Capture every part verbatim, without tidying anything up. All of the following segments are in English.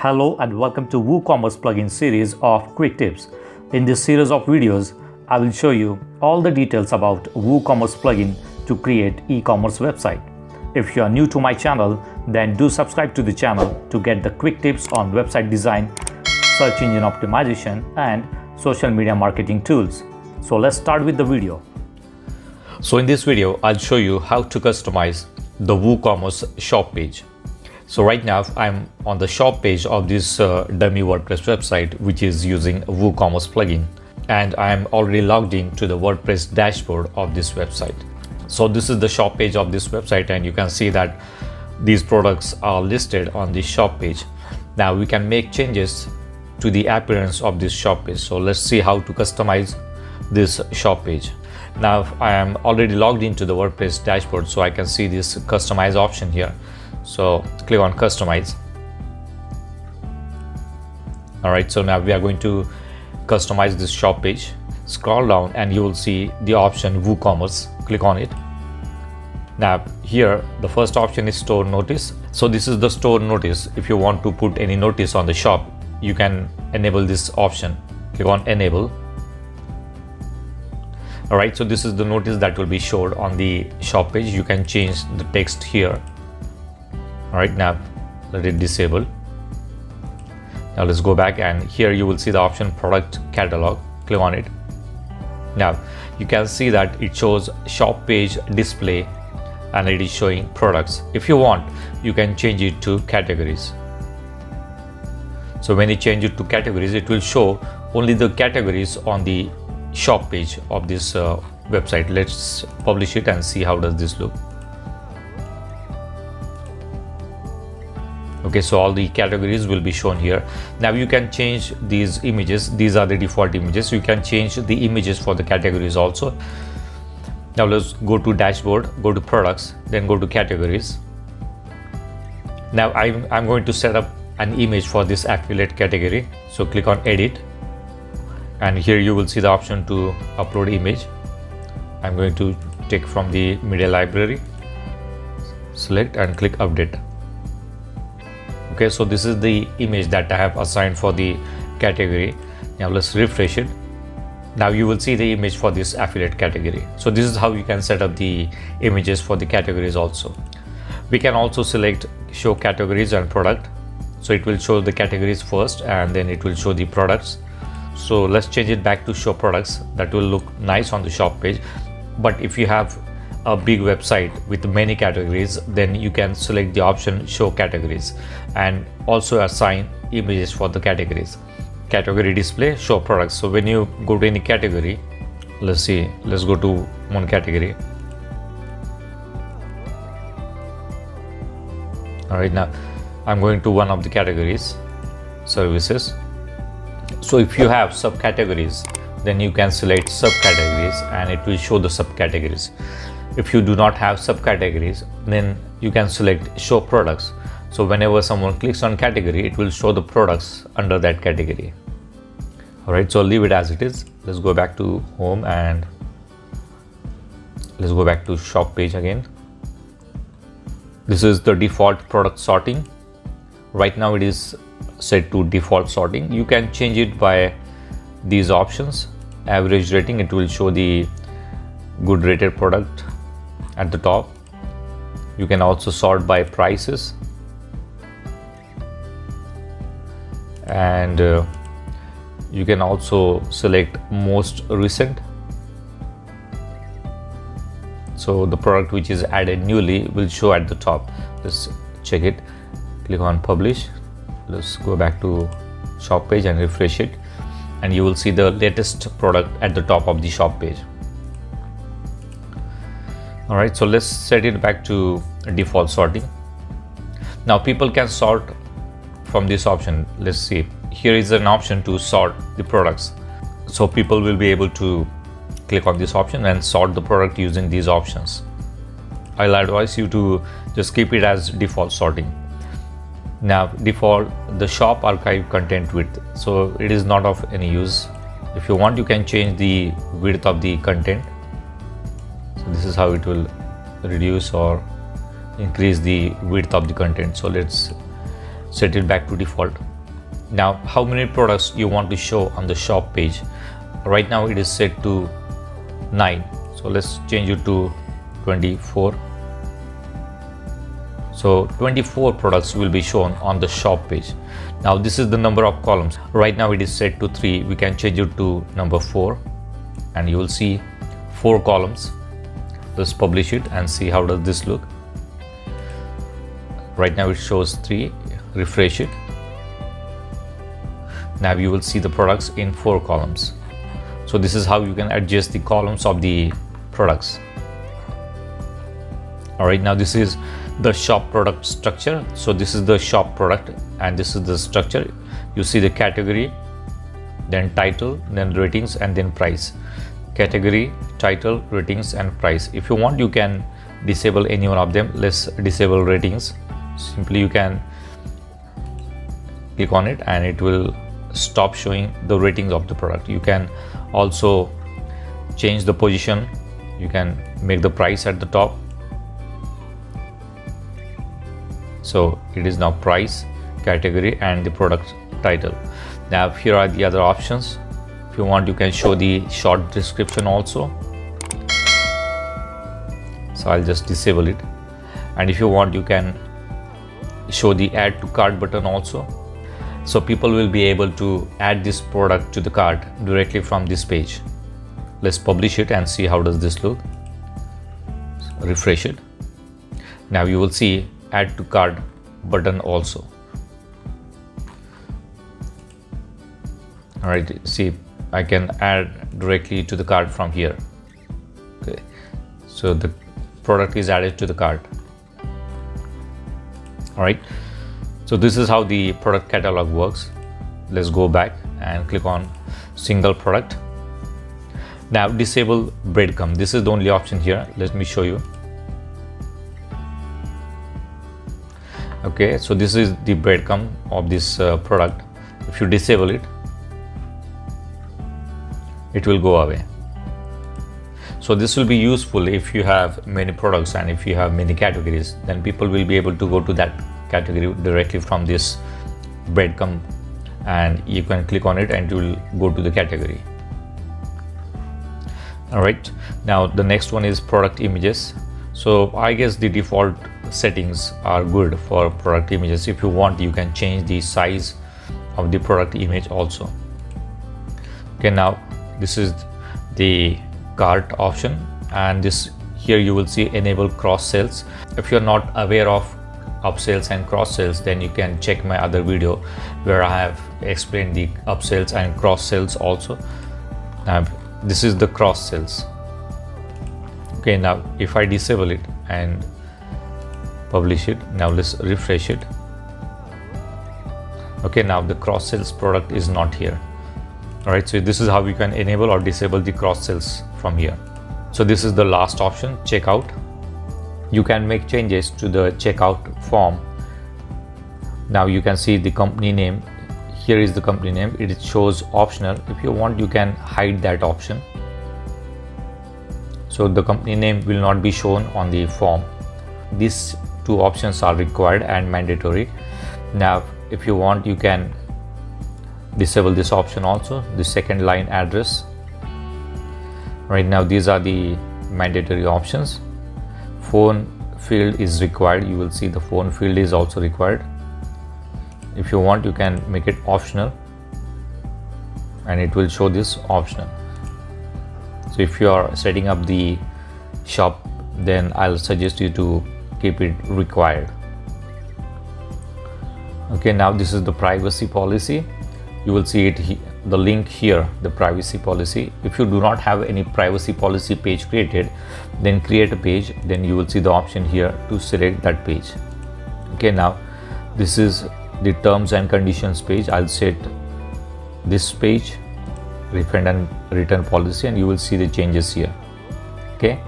Hello and welcome to WooCommerce plugin series of quick tips. In this series of videos, I will show you all the details about WooCommerce plugin to create e-commerce website. If you are new to my channel, then do subscribe to the channel to get the quick tips on website design, search engine optimization and social media marketing tools. So let's start with the video. So in this video, I'll show you how to customize the WooCommerce shop page. So right now I'm on the shop page of this uh, dummy WordPress website, which is using WooCommerce plugin, and I'm already logged in to the WordPress dashboard of this website. So this is the shop page of this website, and you can see that these products are listed on the shop page. Now we can make changes to the appearance of this shop page. So let's see how to customize this shop page. Now I am already logged into the WordPress dashboard, so I can see this customize option here. So click on customize. All right, so now we are going to customize this shop page. Scroll down and you will see the option WooCommerce. Click on it. Now here the first option is store notice. So this is the store notice. If you want to put any notice on the shop, you can enable this option. Click on enable. All right, so this is the notice that will be showed on the shop page. You can change the text here. All right, now let it disable. Now let's go back, and here you will see the option product catalog. Click on it. Now you can see that it shows shop page display and it is showing products. If you want, you can change it to categories. So when you change it to categories, it will show only the categories on the shop page of this uh, website. Let's publish it and see how does this look. Okay, so all the categories will be shown here. Now you can change these images. These are the default images. You can change the images for the categories also. Now let's go to dashboard, go to products, then go to categories. Now I'm, I'm going to set up an image for this affiliate category. So click on edit, and here you will see the option to upload image. I'm going to take from the media library, select and click update. Okay, so this is the image that I have assigned for the category. Now let's refresh it. Now you will see the image for this affiliate category. So this is how you can set up the images for the categories also. We can also select show categories and product. So it will show the categories first and then it will show the products. So let's change it back to show products. That will look nice on the shop page. But if you have a big website with many categories, then you can select the option show categories and also assign images for the categories. Category display, show products. So when you go to any category, let's see, let's go to one category. All right, now I'm going to one of the categories, services. So if you have subcategories, then you can select subcategories and it will show the subcategories. If you do not have subcategories, then you can select show products. So whenever someone clicks on category, it will show the products under that category. All right, so leave it as it is. Let's go back to home and let's go back to shop page again. This is the default product sorting. Right now it is set to default sorting. You can change it by these options. Average rating, it will show the good rated product at the top. You can also sort by prices, and uh, you can also select most recent. So the product which is added newly will show at the top. Let's check it. Click on publish. Let's go back to shop page and refresh it, and you will see the latest product at the top of the shop page. All right, so let's set it back to default sorting. Now people can sort from this option. Let's see, here is an option to sort the products. So people will be able to click on this option and sort the product using these options. I'll advise you to just keep it as default sorting. Now default, the shop archive content width. So it is not of any use. If you want, you can change the width of the content. This is how it will reduce or increase the width of the content. So let's set it back to default. Now, how many products you want to show on the shop page? Right now it is set to nine, so let's change it to twenty-four. So twenty-four products will be shown on the shop page. Now this is the number of columns. Right now it is set to three. We can change it to number four and you will see four columns. Let's publish it and see how does this look. Right now it shows three. Refresh it. Now you will see the products in four columns. So this is how you can adjust the columns of the products. All right, now this is the shop product structure. So this is the shop product and this is the structure. You see the category, then title, then ratings, and then price. Category, title, ratings, and price. If you want, you can disable any one of them. Let's disable ratings. Simply you can click on it and it will stop showing the ratings of the product. You can also change the position. You can make the price at the top. So it is now price, category, and the product title. Now here are the other options. If you want, you can show the short description also. So I'll just disable it. And if you want, you can show the add to cart button also. So people will be able to add this product to the cart directly from this page. Let's publish it and see how does this look. So refresh it. Now you will see add to cart button also. All right, see, I can add directly to the cart from here. Okay, so the product is added to the cart. All right. So this is how the product catalog works. Let's go back and click on single product. Now disable breadcrumb. This is the only option here. Let me show you. Okay, so this is the breadcrumb of this uh, product. If you disable it, it will go away. So this will be useful if you have many products and if you have many categories, then people will be able to go to that category directly from this breadcrumb, and you can click on it and you will go to the category. All right, now the next one is product images. So I guess the default settings are good for product images. If you want, you can change the size of the product image also. Okay, now this is the cart option, and this here you will see enable cross sales. If you're not aware of upsells and cross sales, then you can check my other video where I have explained the upsells and cross sales also. Now this is the cross sales. Okay, now if I disable it and publish it, now let's refresh it. Okay, now the cross sales product is not here. All right, so this is how you can enable or disable the cross sales from here. So this is the last option, checkout. You can make changes to the checkout form. Now you can see the company name. Here is the company name. It shows optional. If you want, you can hide that option. So the company name will not be shown on the form. These two options are required and mandatory. Now, if you want, you can disable this option also, the second line address. Right now, these are the mandatory options. Phone field is required. You will see the phone field is also required. If you want, you can make it optional and it will show this optional. So if you are setting up the shop, then I'll suggest you to keep it required. Okay, now this is the privacy policy. You will see it, the link here, the privacy policy. If you do not have any privacy policy page created, then create a page. Then you will see the option here to select that page. Okay, now this is the terms and conditions page. I'll set this page, refund and return policy, and you will see the changes here. Okay,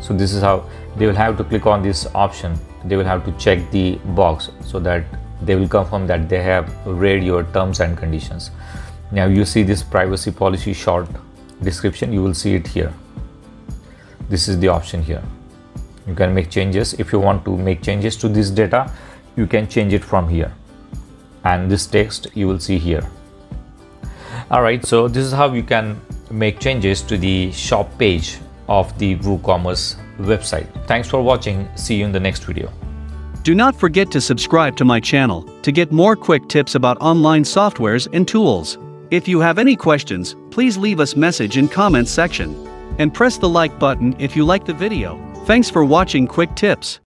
so this is how they will have to click on this option. They will have to check the box so that they will confirm that they have read your terms and conditions. Now you see this privacy policy short description. You will see it here. This is the option here. You can make changes. If you want to make changes to this data, you can change it from here. and this text you will see here. All right, so this is how you can make changes to the shop page of the WooCommerce website. Thanks for watching. See you in the next video. Do not forget to subscribe to my channel to get more quick tips about online softwares and tools. If you have any questions, please leave us a message in comments section and press the like button if you like the video. Thanks for watching Quick Tips.